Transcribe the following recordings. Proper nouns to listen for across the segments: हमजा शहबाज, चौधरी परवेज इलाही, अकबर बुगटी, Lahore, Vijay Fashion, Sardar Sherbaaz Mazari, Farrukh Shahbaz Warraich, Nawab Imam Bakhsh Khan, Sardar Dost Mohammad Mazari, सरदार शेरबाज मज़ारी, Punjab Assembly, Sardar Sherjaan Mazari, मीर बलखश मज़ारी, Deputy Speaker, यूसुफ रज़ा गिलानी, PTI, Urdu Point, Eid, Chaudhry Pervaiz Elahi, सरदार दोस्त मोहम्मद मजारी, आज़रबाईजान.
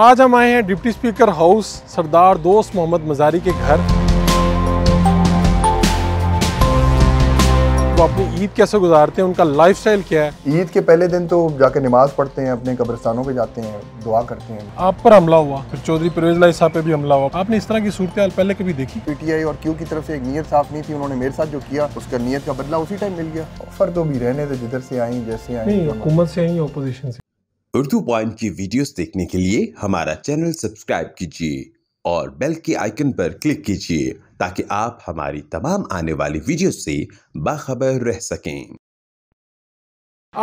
आज हम आए हैं डिप्टी स्पीकर हाउस सरदार दोस्त मोहम्मद मजारी के घर। वो अपनी ईद कैसे गुजारते हैं, उनका लाइफस्टाइल क्या है। ईद के पहले दिन तो जाके नमाज पढ़ते हैं, अपने कब्रिस्तानों पे जाते हैं, दुआ करते हैं। आप पर हमला हुआ, फिर चौधरी परवेज इलाही साहब पे भी हमला हुआ। आपने इस तरह की सूरत पहले कभी देखी? पीटीआई और क्यू की तरफ से एक नीयत साफ नहीं थी, उन्होंने मेरे साथ जो किया उसका नीयत का बदला उसी टाइम मिल गया। ऑफर तो भी रहने दे, जिधर से आई जैसे आई, हुकूमत से आई अपोजिशन से। उर्दू पॉइंट की वीडियोस देखने के लिए हमारा चैनल सब्सक्राइब कीजिए और बेल के आइकन पर क्लिक कीजिए ताकि आप हमारी तमाम आने वाली वीडियोस से बाखबर रह सकें।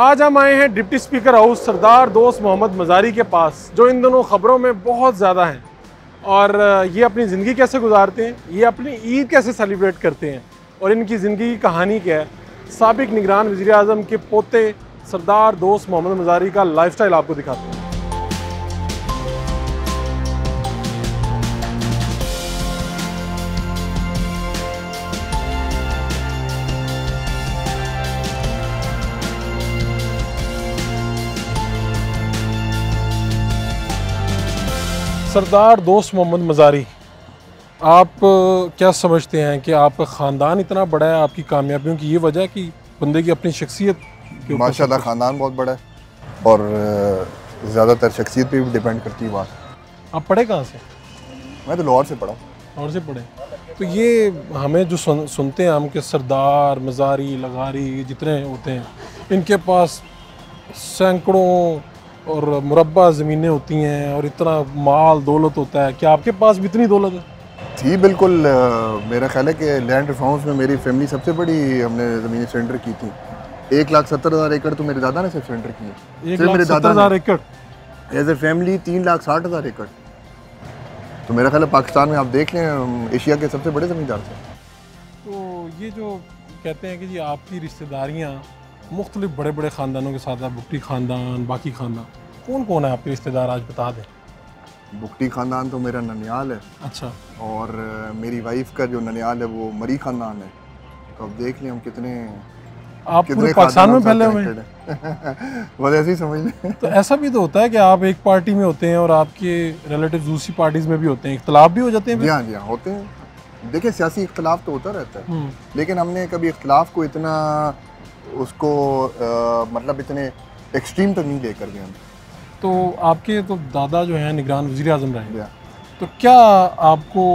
आज हम आए हैं डिप्टी स्पीकर हाउस सरदार दोस्त मोहम्मद मजारी के पास, जो इन दोनों खबरों में बहुत ज़्यादा हैं। और ये अपनी ज़िंदगी कैसे गुजारते हैं, ये अपनी ईद कैसे सेलिब्रेट करते हैं और इनकी ज़िंदगी की कहानी क्या है। साबिक निगरान वज़ीर आज़म के पोते सरदार दोस्त मोहम्मद मजारी का लाइफस्टाइल आपको दिखाते हैं। सरदार दोस्त मोहम्मद मजारी, आप क्या समझते हैं कि आपका ख़ानदान इतना बड़ा है, आपकी कामयाबियों की ये वजह कि बंदे की अपनी शख्सियत? माशाल्लाह ख़ानदान बहुत बड़ा है और ज़्यादातर शख्सियत पे भी डिपेंड करती है बात। आप पढ़े कहाँ से? मैं तो लाहौर से पढ़ा। लाहौर से पढ़े? तो ये हमें जो सुनते हैं हम कि सरदार मजारी लगारी जितने होते हैं, इनके पास सैकड़ों और मुरब्बा ज़मीनें होती हैं और इतना माल दौलत होता है, क्या आपके पास भी इतनी दौलत है? जी बिल्कुल, मेरा ख्याल है कि लैंड रिफॉर्म्स में मेरी फैमिली सबसे बड़ी, हमने ज़मीन सरेंडर की थी। 1,70,000 एकड़ तो मेरे दादा ने सिर्फ सरेंडर किए। 1,70,000 एकड़ एज ए फैमिली, 3,60,000 एकड़। तो मेरा ख्याल है पाकिस्तान में आप देख लें एशिया के सबसे बड़े ज़मींदार से। तो ये जो कहते हैं कि जी आपकी रिश्तेदारियाँ मुख्तलिफ बड़े बड़े ख़ानदानों के साथ, आप बुगटी ख़ानदान, बाकी ख़ानदान, कौन कौन है आपके रिश्तेदार आज बता दें? बुगटी ख़ानदान तो मेरा ननियाल है। अच्छा। और मेरी वाइफ का जो ननियाल है वो मरी ख़ानदान है। तो आप देख लें हम कितने, आप पूरे पाकिस्तान में फैले हुए हैं। बस ऐसे ही समझ लें। तो ऐसा भी तो होता है कि आप एक पार्टी में होते हैं और आपके रिलेटिव दूसरी पार्टीज में भी होते हैं, इख्तलाफ भी हो जाते हैं? जी हाँ, जी हाँ होते हैं। देखिए सियासी इख्तलाफ तो होता रहता है, लेकिन हमने कभी इख्तलाफ को इतना उसको मतलब इतने एक्सट्रीम तो नहीं लेकर गए हम। तो आपके तो दादा जो हैं निगरान वज़ीर आज़म रहे, तो क्या आपको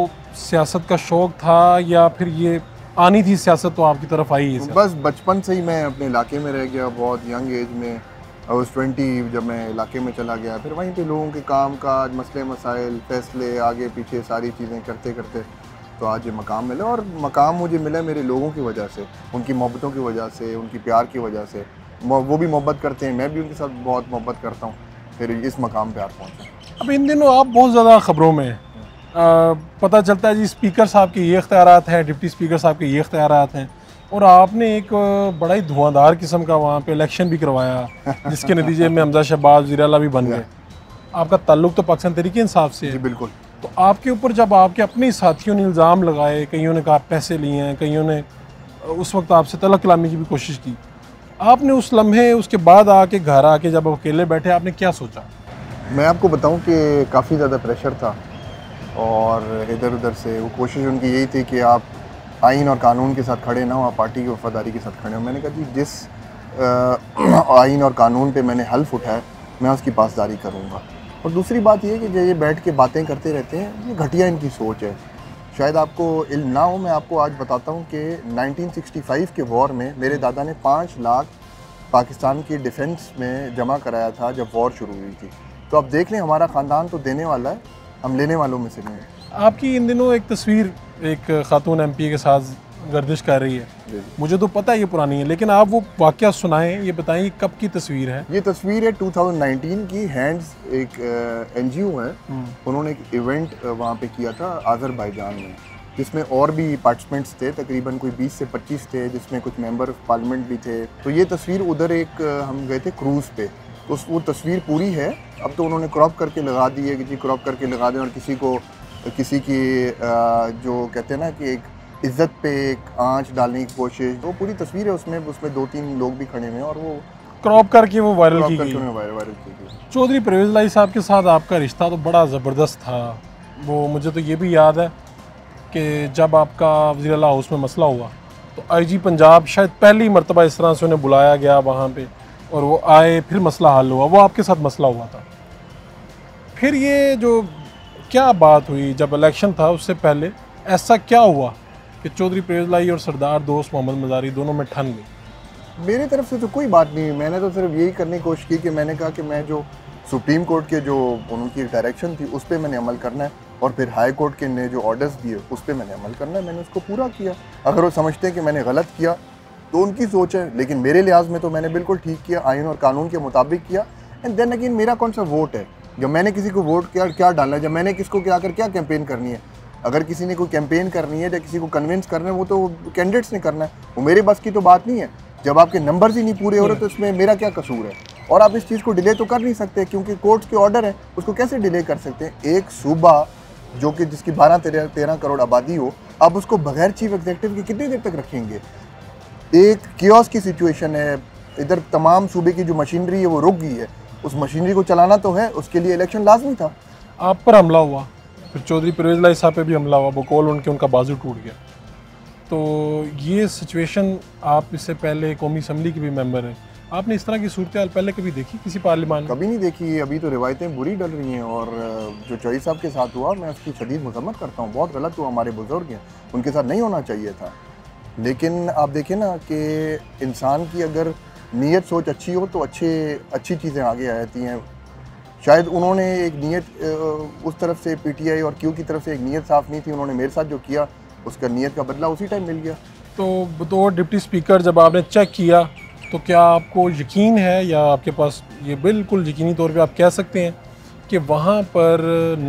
सियासत का शौक़ था या फिर ये आनी थी सियासत तो आपकी तरफ आई है? बस बचपन से ही मैं अपने इलाके में रह गया, बहुत यंग एज में। आई वाज 20 जब मैं इलाके में चला गया, फिर वहीं पे लोगों के काम काज, मसले मसाइल, फैसले, आगे पीछे सारी चीज़ें करते करते तो आज ये मकाम मिला। और मकाम मुझे मिला मेरे लोगों की वजह से, उनकी मोहब्बतों की वजह से, उनकी प्यार की वजह से। वो भी मोहब्बत करते हैं, मैं भी उनके साथ बहुत मोहब्बत करता हूँ, फिर इस मकाम पर आप पहुँचे। अब इन दिनों आप बहुत ज़्यादा ख़बरों में हैं, पता चलता है जी स्पीकर साहब के ये इख्तियारात हैं, डिप्टी स्पीकर साहब के ये इख्तियारात हैं, और आपने एक बड़ा ही धुआंधार किस्म का वहाँ पे इलेक्शन भी करवाया जिसके नतीजे में हमजा शहबाज वज़ीर आला भी बन गए। आपका ताल्लुक तो पाकिस्तान तहरीक इंसाफ से है। जी बिल्कुल। तो आपके ऊपर जब आपके अपने साथियों ने इल्ज़ाम लगाए, कईयों ने कहा पैसे लिए हैं, कईयों ने उस वक्त आपसे तलक कलामी की भी कोशिश की, आपने उस लम्हे उसके बाद आके घर आके जब अकेले बैठे आपने क्या सोचा? मैं आपको बताऊँ कि काफ़ी ज़्यादा प्रेशर था और इधर उधर से। वो कोशिश उनकी यही थी कि आप आइन और कानून के साथ खड़े ना हो, आप पार्टी की वफादारी के साथ खड़े हो। मैंने कहा जी जिस आइन और कानून पे मैंने हल्फ उठाया मैं उसकी पासदारी करूँगा। और दूसरी बात ये कि जो ये बैठ के बातें करते रहते हैं, ये घटिया इनकी सोच है। शायद आपको इल्म ना हो, मैं आपको आज बताता हूँ कि 1965 के वॉर में मेरे दादा ने 5 लाख पाकिस्तान की डिफेंस में जमा कराया था जब वॉर शुरू हुई थी। तो आप देख लें हमारा ख़ानदान तो देने वाला है, हम लेने वालों में से नहीं है। आपकी इन दिनों एक तस्वीर एक खातून एमपी के साथ गर्दिश कर रही है, मुझे तो पता है ये पुरानी है, लेकिन आप वो वाक़या सुनाएं, ये बताएं ये कब की तस्वीर है? ये तस्वीर है 2019 की। हैंड्स एक एनजीओ है, उन्होंने एक इवेंट वहाँ पे किया था आज़रबाईजान में, जिसमें और भी पार्टिसिपेंट्स थे, तकरीबन कोई 20 से 25 थे, जिसमें कुछ मेम्बर ऑफ पार्लियामेंट भी थे। तो ये तस्वीर उधर एक हम गए थे क्रूज़ पे, उस वो तस्वीर पूरी है। अब तो उन्होंने क्रॉप करके लगा दी है कि जी क्रॉप करके लगा दें और किसी को किसी की जो कहते हैं ना कि एक इज़्ज़त पे एक आँच डालने की कोशिश, वो पूरी तस्वीर है उसमें। 2-3 लोग भी खड़े हुए हैं और वो क्रॉप करके वो वायरल की गई। चौधरी परवेज़ इलाही साहब के साथ आपका रिश्ता तो बड़ा ज़बरदस्त था। वो मुझे तो ये भी याद है कि जब आपका वज़ीर आला हाउस में मसला हुआ तो आईजी पंजाब शायद पहली मरतबा इस तरह से उन्हें बुलाया गया वहाँ पे, और वो आए, फिर मसला हल हुआ। वो आपके साथ मसला हुआ था। फिर ये जो क्या बात हुई जब इलेक्शन था उससे पहले, ऐसा क्या हुआ कि चौधरी परवेज़ इलाही और सरदार दोस्त मोहम्मद मज़ारी दोनों में ठन गई? मेरी तरफ से तो कोई बात नहीं हुई। मैंने तो सिर्फ यही करने की कोशिश की कि मैंने कहा कि मैं जो सुप्रीम कोर्ट के जो उनकी डायरेक्शन थी उस पर मैंने अमल करना है, और फिर हाई कोर्ट के ने जो ऑर्डर्स दिए उस पर मैंने अमल करना है। मैंने उसको पूरा किया। अगर वो समझते हैं कि मैंने गलत किया तो उनकी सोच है, लेकिन मेरे लिहाज में तो मैंने बिल्कुल ठीक किया, आइन और कानून के मुताबिक किया। एंड देन अगेन मेरा कौन सा वोट है, जब मैंने किसी को वोट क्या डालना है, जब मैंने किसको क्या कर क्या कैंपेन करनी है। अगर किसी ने कोई कैंपेन करनी है या किसी को कन्विंस करना है वो तो कैंडिडेट्स ने करना है, वो मेरे बस की तो बात नहीं है। जब आपके नंबर्स ही नहीं पूरे हो रहे तो इसमें मेरा क्या कसूर है? और आप इस चीज़ को डिले तो कर नहीं सकते क्योंकि कोर्ट्स के ऑर्डर है, उसको कैसे डिले कर सकते हैं? एक सूबा जो कि जिसकी 12-13 करोड़ आबादी हो, अब उसको बगैर चीफ एग्जीक्यूटिव के कितनी देर तक रखेंगे? एक कियोस की सिचुएशन है, इधर तमाम सूबे की जो मशीनरी है वो रुक गई है। उस मशीनरी को चलाना तो है, उसके लिए इलेक्शन लाजमी था। आप पर हमला हुआ, फिर चौधरी परवेज़ इलाही साहब पर भी हमला हुआ, बकौल उनके उनका बाजू टूट गया। तो ये सिचुएशन, आप इससे पहले कौमी असम्बली के भी मेम्बर हैं, आपने इस तरह की सूरत पहले कभी देखी किसी पार्लियामेंट? कभी नहीं देखी। अभी तो रिवायतें बुरी डल रही हैं, और जो चौधरी साहब के साथ हुआ मैं उसकी शदीद मजम्मत करता हूँ। बहुत गलत हुआ, हमारे बुजुर्ग हैं, उनके साथ नहीं होना चाहिए था। लेकिन आप देखें ना कि इंसान की अगर नीयत सोच अच्छी हो तो अच्छी चीज़ें आगे आ जाती हैं। शायद उन्होंने एक नीयत उस तरफ से PTI और Q की तरफ से एक नीयत साफ़ नहीं थी। उन्होंने मेरे साथ जो किया उसका नीयत का बदला उसी टाइम मिल गया। तो बतौर डिप्टी स्पीकर जब आपने चेक किया तो क्या आपको यकीन है, या आपके पास ये बिल्कुल यकीनी तौर पे आप कह सकते हैं कि वहाँ पर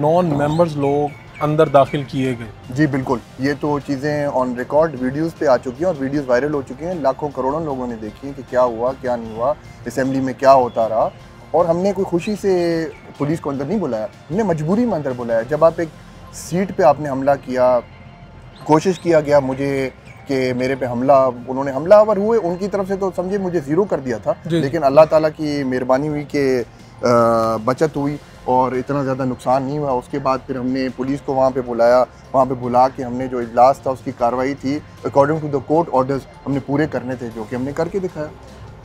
नॉन मेंबर्स लोग अंदर दाखिल किए गए? जी बिल्कुल, ये तो चीज़ें ऑन रिकॉर्ड वीडियोस पे आ चुकी हैं और वीडियोस वायरल हो चुकी हैं। लाखों करोड़ों लोगों ने देखी है कि क्या हुआ क्या नहीं हुआ, असम्बली में क्या होता रहा। और हमने कोई खुशी से पुलिस को अंदर नहीं बुलाया, हमने मजबूरी में अंदर बुलाया। जब आप एक सीट पर आपने हमला किया, कोशिश किया गया मुझे कि मेरे पे हमला, उन्होंने हमलावर हुए, उनकी तरफ से तो समझे मुझे ज़ीरो कर दिया था। लेकिन अल्लाह ताला की मेहरबानी हुई कि बचत हुई और इतना ज़्यादा नुकसान नहीं हुआ। उसके बाद फिर हमने पुलिस को वहाँ पे बुलाया, वहाँ पे बुला के हमने जो इजलास था उसकी कार्रवाई थी according to the court orders हमने पूरे करने थे, जो कि हमने करके दिखाया।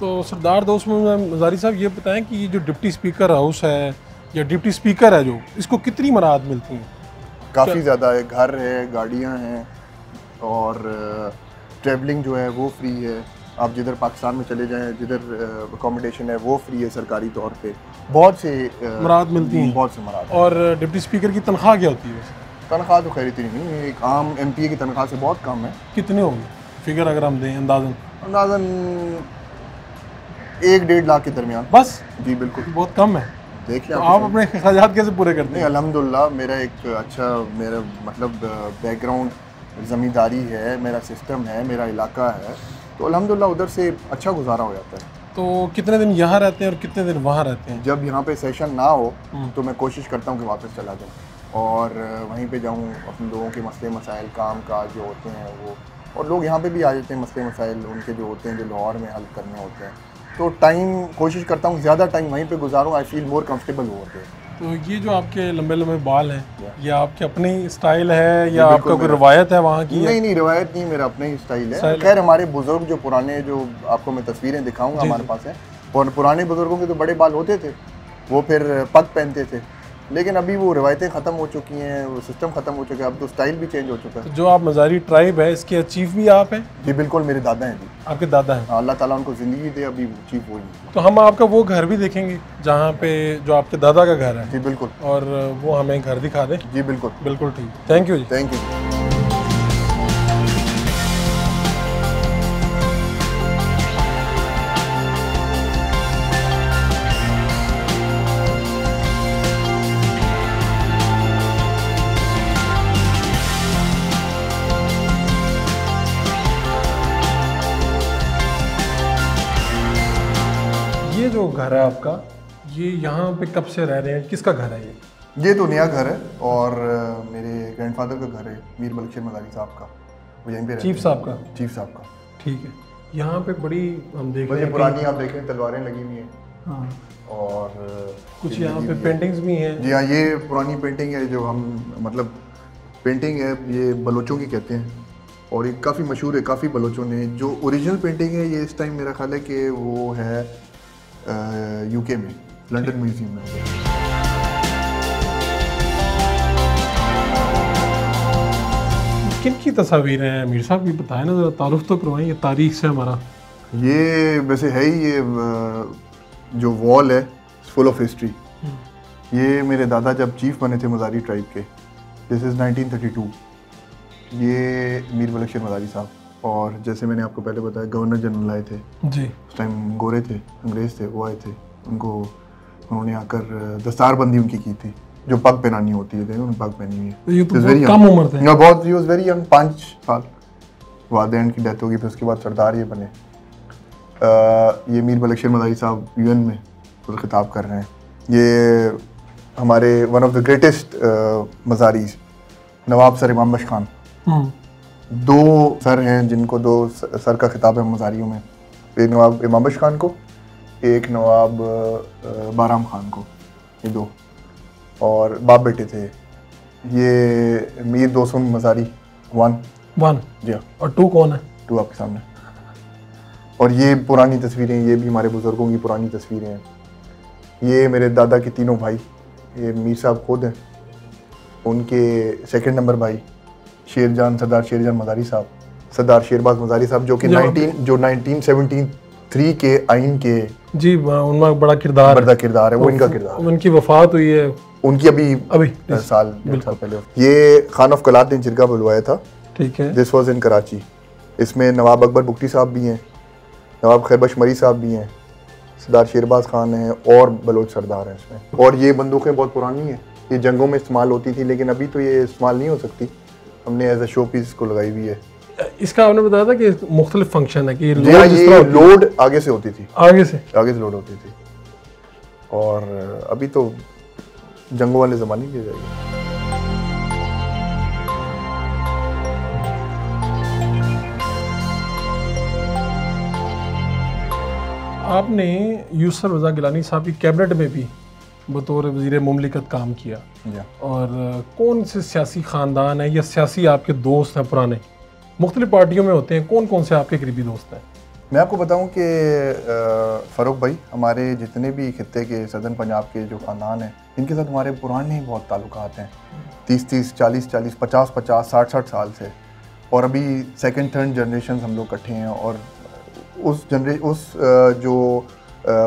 तो सरदार दोस्त मोहम्मद मज़ारी साहब ये बताएँ कि जो डिप्टी स्पीकर हाउस है या डिप्टी स्पीकर है, जो इसको कितनी मराहत मिलती है? काफ़ी ज़्यादा है, घर है, गाड़ियाँ हैं, और ट्रैवलिंग जो है वो फ्री है। आप जिधर पाकिस्तान में चले जाएं, जिधर अकोमोडेशन है वो फ्री है सरकारी तौर पे। बहुत से मराहत मिलती हैं, बहुत से मराहत। और डिप्टी स्पीकर की तनख्वाह क्या होती है? तनख्वाह तो खैर इतनी नहीं, एक आम MPA की तनख्वाह से बहुत कम है। कितने होंगे फिगर अगर हम दें अंदाजन 1-1.5 लाख के दरमियान? बस। जी बिल्कुल, बहुत कम है। देखिए तो आप अपने अखराजात कैसे पूरे करते हैं? अल्हम्दुलिल्लाह मेरा एक अच्छा, मेरा मतलब बैकग्राउंड ज़मींदारी है, मेरा सिस्टम है, मेरा इलाका है, तो अल्हम्दुलिल्लाह उधर से अच्छा गुजारा हो जाता है। तो कितने दिन यहाँ रहते हैं और कितने दिन वहाँ रहते हैं? जब यहाँ पे सेशन ना हो तो मैं कोशिश करता हूँ कि वापस चला जाऊँ और वहीं पे जाऊँ, अपने लोगों के मसले मसाइल काम काज जो होते हैं वो, और लोग यहाँ पे भी आ जाते हैं, मसले मसाइल उनके जो होते हैं जो लाहौर में हल करने होते हैं। तो टाइम कोशिश करता हूँ ज़्यादा टाइम वहीं पर गुजारूँ। आई फील मोर कम्फर्टेबल होते हैं। तो ये जो आपके लंबे बाल हैं, ये आपके अपनी स्टाइल है या आपका कोई रवायत है वहाँ की? नहीं, रवायत नहीं, मेरा अपना ही स्टाइल है। खैर हमारे बुजुर्ग जो पुराने, जो आपको मैं तस्वीरें दिखाऊंगा हमारे पास हैं, और पुराने बुजुर्गों के तो बड़े बाल होते थे, वो फिर पग पहनते थे। लेकिन अभी वो रवायतें ख़त्म हो चुकी हैं, वो सिस्टम ख़त्म हो चुका है, अब तो स्टाइल भी चेंज हो चुका है। जो आप मज़ारी ट्राइब है इसके चीफ भी आप हैं? जी बिल्कुल, मेरे दादा हैं। जी आपके दादा हैं? अल्लाह ताला उनको ज़िंदगी दे, अभी चीफ हो गई। तो हम आपका वो घर भी देखेंगे जहाँ पे जो आपके दादा का घर है। जी बिल्कुल, और वो हमें घर दिखा दें। जी बिल्कुल, बिल्कुल ठीक। थैंक यू जी, थैंक यू। घर है आपका, ये यहाँ पे कब से रह रहे हैं? किसका घर है ये? ये तो नया घर है और मेरे ग्रैंडफादर का घर है, मीर बलखश मज़ारी साहब का, वो यहीं पे रहते हैं। चीफ साहब का? चीफ साहब का, ठीक है। यहाँ पे बड़ी हम देख रहे हैं पुरानी, आप देख रहे हैं तलवारें लगी हुई हैं। हाँ, और कुछ यहाँ पे पेंटिंग्स भी हैं। जी हाँ, ये पुरानी पेंटिंग है जो हम मतलब पेंटिंग है ये बलोचों की कहते हैं और ये काफ़ी मशहूर है, काफ़ी बलोचों ने। जो ओरिजिनल पेंटिंग है ये इस टाइम मेरा ख्याल है कि वो है यूके में, लंदन म्यूजियम में। किन की तस्वीरें हैं मीर साहब, ये बताएं ना ज़रा, तारुफ तो करवाएं। ये तारीख से हमारा ये वैसे है ही, ये जो वॉल है फुल ऑफ हिस्ट्री। ये मेरे दादा जब चीफ बने थे मज़ारी ट्राइब के, दिस इज़ 1932। ये मीर बलक्श मज़ारी साहब, और जैसे मैंने आपको पहले बताया गवर्नर जनरल आए थे जी, उस टाइम गोरे थे, अंग्रेज़ थे, वो आए थे। उनको उन्होंने आकर दस्तारबंदी उनकी की थी जो पग पहनानी होती है, उन्होंने पग पहनी है। ये तो बहुत कम उम्र थे। बहुत ही वेरी यंग, 5 साल बाद इनकी डेथ होगी। फिर उसके बाद सरदार ये बने। ये मीर बलक्श मज़ारी साहब यूएन में खिताब कर रहे हैं। ये हमारे one of the greatest Mazaris Nawab sir Imam Bakhsh Khan, 2 sir हैं जिनको 2 सर का खिताब है मज़ारियों में। एक नवाब इमाम बख्श खान को, एक नवाब बाराम खान को, ये 2 और बाप बेटे थे। ये मीर दोस्तम मज़ारी 1 जी हाँ, और 2 कौन है? 2 आपके सामने। और ये पुरानी तस्वीरें, ये भी हमारे बुज़ुर्गों की पुरानी तस्वीरें हैं। ये मेरे दादा के 3 भाई, ये मीर साहब खुद हैं, उनके 2nd नंबर भाई शेरजान, सरदार शेरजान मज़ारी साहब, सरदार शेरबाज मज़ारी साहब जो कि 1973 के आइन के जी उनका बड़ा किरदार है। वो इनका किरदार, उनकी वफात हुई है उनकी अभी साल पहले। ये खान ऑफ कलात ने जिरगा बुलवाया था, ठीक है, दिस वाज इन कराची। इसमें नवाब अकबर बुगटी साहब भी हैं, नवाब खैर मज़ारी साहब भी हैं, सरदार शेरबाज खान हैं और बलोच सरदार हैं इसमें। और ये बंदूकें बहुत पुरानी हैं, ये जंगों में इस्तेमाल होती थी लेकिन अभी तो ये इस्तेमाल नहीं हो सकती। हमने एज ए शो पीस इसको लगाई हुई है। इसका आपने बताया था कि मुख्तलिफ फंक्शन है कि लोड आगे से होती थी, आगे से लोड होती थी, और अभी तो जंगों वाले ज़माने में जाएगी। आपने यूसुफ रज़ा गिलानी साहब की कैबिनेट में भी बतौर वज़ीर मुमलिकत काम किया, और कौन से सियासी ख़ानदान हैं या सियासी आपके दोस्त हैं पुराने, मुख्तलिफ पार्टियों में होते हैं, कौन कौन से आपके करीबी दोस्त हैं? मैं आपको बताऊं कि फ़ारूक भाई, हमारे जितने भी खित्ते के सदर्न पंजाब के जो ख़ानदान हैं, इनके साथ हमारे पुराने बहुत ताल्लुकात हैं, 30-30, 40-40, 50-50, 60-60 साल से। और अभी 2nd-3rd जनरेशन हम लोग इकट्ठे हैं, और उस जो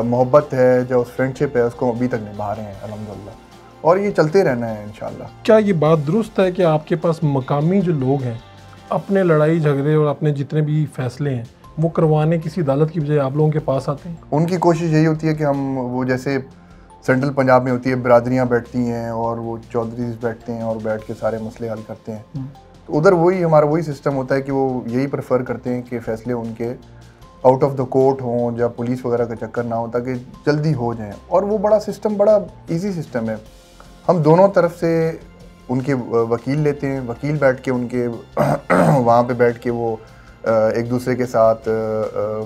मोहब्बत है, जो उस फ्रेंडशिप है, उसको अभी तक निभा रहे हैं अल्हम्दुलिल्लाह, और ये चलते रहना है इंशाल्लाह। क्या ये बात दुरुस्त है कि आपके पास मकामी जो लोग हैं अपने लड़ाई झगड़े और अपने जितने भी फैसले हैं वो करवाने किसी अदालत की बजाय आप लोगों के पास आते हैं? उनकी कोशिश यही होती है कि हम वो, जैसे सेंट्रल पंजाब में होती है बिरादरियाँ बैठती हैं और वो चौधरीज बैठते हैं और बैठ के सारे मसले हल करते हैं, तो उधर वही हमारा वही सिस्टम होता है कि वो यही प्रेफर करते हैं कि फ़ैसले उनके आउट ऑफ द कोर्ट हों, या पुलिस वगैरह का चक्कर ना हो, ताकि जल्दी हो जाएं। और वो बड़ा सिस्टम, बड़ा इजी सिस्टम है। हम दोनों तरफ से उनके वकील लेते हैं, वकील बैठ के उनके वहाँ पे बैठ के वो एक दूसरे के साथ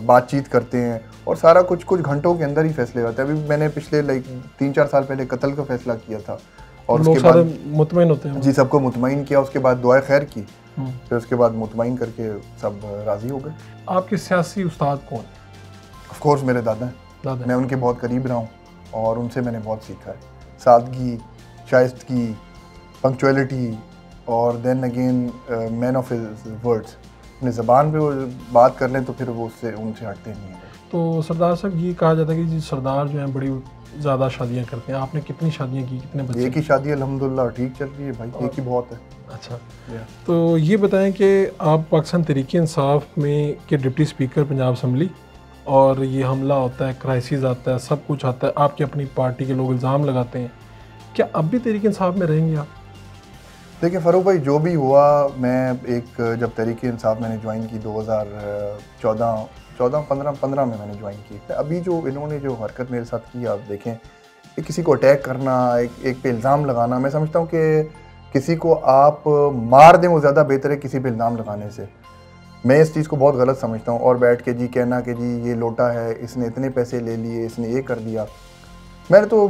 बातचीत करते हैं, और सारा कुछ घंटों के अंदर ही फैसले होते हैं। अभी मैंने पिछले 3-4 साल पहले कत्ल का फैसला किया था, और उसके बाद मुतमईन होते हैं जी, सबको मुतमईन किया, उसके बाद दुआ खैर की, फिर उसके बाद मुतमईन करके सब राज़ी हो गए। आपके सियासी उस्ताद कौन? ऑफ कोर्स मेरे दादा। मैं उनके बहुत करीब रहा हूँ और उनसे मैंने बहुत सीखा है, सादगी, शाइस्तगी, पंक्चुअलिटी, और then again man of his words. अपने ज़बान पे वो बात कर लें तो फिर वो उससे उनसे हटते नहीं हैं। तो सरदार साहब, ये कहा जाता है कि जी सरदार जो हैं बड़ी ज़्यादा शादियाँ करते हैं, आपने कितनी शादियाँ की, कितने बच्चे? एक ही शादी अल्हम्दुलिल्लाह ठीक चल रही है भाई, एक ही बहुत है। अच्छा, तो ये बताएं कि आप पाकिस्तान तहरीक इंसाफ में के डिप्टी स्पीकर पंजाब असम्बली, और ये हमला होता है, क्राइसिस आता है, सब कुछ आता है, आपकी अपनी पार्टी के लोग इल्ज़ाम लगाते हैं, क्या अब भी तहरीक इंसाफ में रहेंगे आप? देखिए फ़ारूक भाई, जो भी हुआ, मैं जब तहरीक इंसाफ मैंने ज्वाइन की 2014-15 में मैंने ज्वाइन की। अभी जो इन्होंने जो हरकत मेरे साथ की, आप देखें, एक किसी को अटैक करना, एक पे इल्ज़ाम लगाना, मैं समझता हूँ कि किसी को आप मार दें वो ज़्यादा बेहतर है किसी पे इल्ज़ाम लगाने से। मैं इस चीज़ को बहुत गलत समझता हूँ। और बैठ के जी कहना कि जी ये लोटा है, इसने इतने पैसे ले लिए, इसने ये कर दिया। मैं तो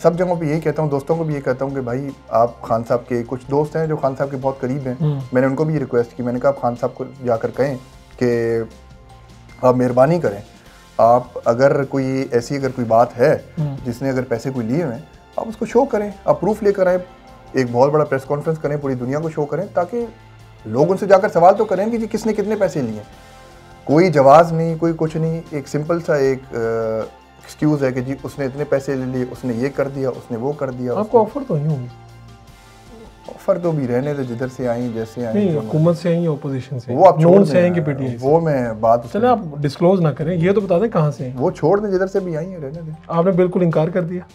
सब जगहों पे यही कहता हूँ, दोस्तों को भी ये कहता हूँ कि भाई आप खान साहब के, कुछ दोस्त हैं जो खान साहब के बहुत करीब हैं, मैंने उनको भी रिक्वेस्ट की, मैंने कहा आप खान साहब को जाकर कहें कि आप मेहरबानी करें, आप अगर कोई ऐसी अगर कोई बात है जिसने अगर पैसे कोई लिए हैं आप उसको शो करें, आप प्रूफ लेकर आएँ, एक बहुत बड़ा प्रेस कॉन्फ्रेंस करें, पूरी दुनिया को शो करें, ताकि लोग उनसे जाकर सवाल तो करें कि जी किसने कितने पैसे लिए। कोई जवाब नहीं, कोई कुछ नहीं, एक सिंपल सा एक एक्सक्यूज़ है कि जी उसने इतने पैसे ले लिए, उसने ये कर दिया, उसने वो कर दिया। आपको ऑफर तो नहीं होगी, ऑफर तो भी रहने दो, जिधर से आई जैसे आई, हुकूमत से आई, अपोजिशन से, वो आप छोड़ से आएंगे पीटीआई, वो मैं बात चले आप डिस्क्लोज ना करें, ये तो बता दें कहाँ से, वो छोड़ दें जिधर से भी आई है, रहने दें। आपने बिल्कुल इनकार कर दिया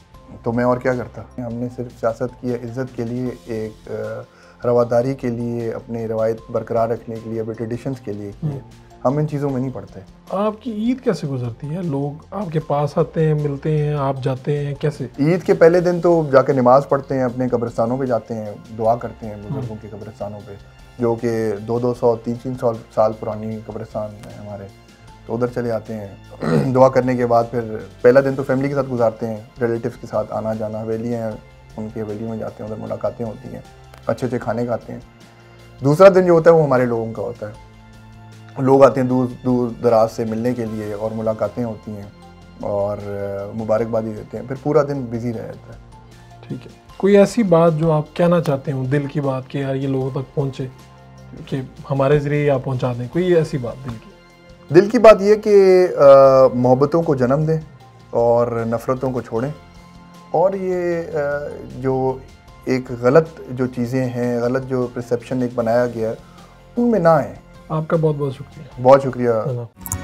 तो मैं और क्या करता। हमने सिर्फ सियासत की है, इज्जत के लिए, एक रवादारी के लिए, अपने रवायत बरकरार रखने के लिए, अपने ट्रेडिशंस के लिए किए, हम इन चीज़ों में नहीं पड़ते। आपकी ईद कैसे गुजरती है? लोग आपके पास आते हैं, मिलते हैं, आप जाते हैं कैसे? ईद के पहले दिन तो जाके नमाज़ पढ़ते हैं, अपने कब्रिस्तानों पे जाते हैं, दुआ करते हैं बुजुर्गों के कब्रिस्तानों पे, जो कि 200-300 साल पुरानी कब्रिस्तान है हमारे, तो उधर चले जाते हैं। दुआ करने के बाद फिर पहला दिन तो फैमिली के साथ गुजारते हैं, रिलेटिव्स के साथ आना जाना, हवेलियाँ हैं उनकी, हवेलियों में जाते हैं, उधर मुलाकातें होती हैं, अच्छे अच्छे खाने खाते हैं। दूसरा दिन जो होता है वो हमारे लोगों का होता है, लोग आते हैं दूर दूर दराज से मिलने के लिए और मुलाकातें होती हैं और मुबारकबादी देते हैं, फिर पूरा दिन बिजी रहता है। ठीक है, कोई ऐसी बात जो आप कहना चाहते हो, दिल की बात कि यार ये लोगों तक पहुँचे, कि हमारे ज़रिए आप पहुँचा दें, कोई ऐसी बात दिल की? दिल की बात यह कि मोहब्बतों को जन्म दें और नफ़रतों को छोड़ें, और ये जो एक गलत जो चीज़ें हैं, गलत जो परसेप्शन एक बनाया गया है, उनमें ना आए। आपका बहुत बहुत शुक्रिया। बहुत शुक्रिया।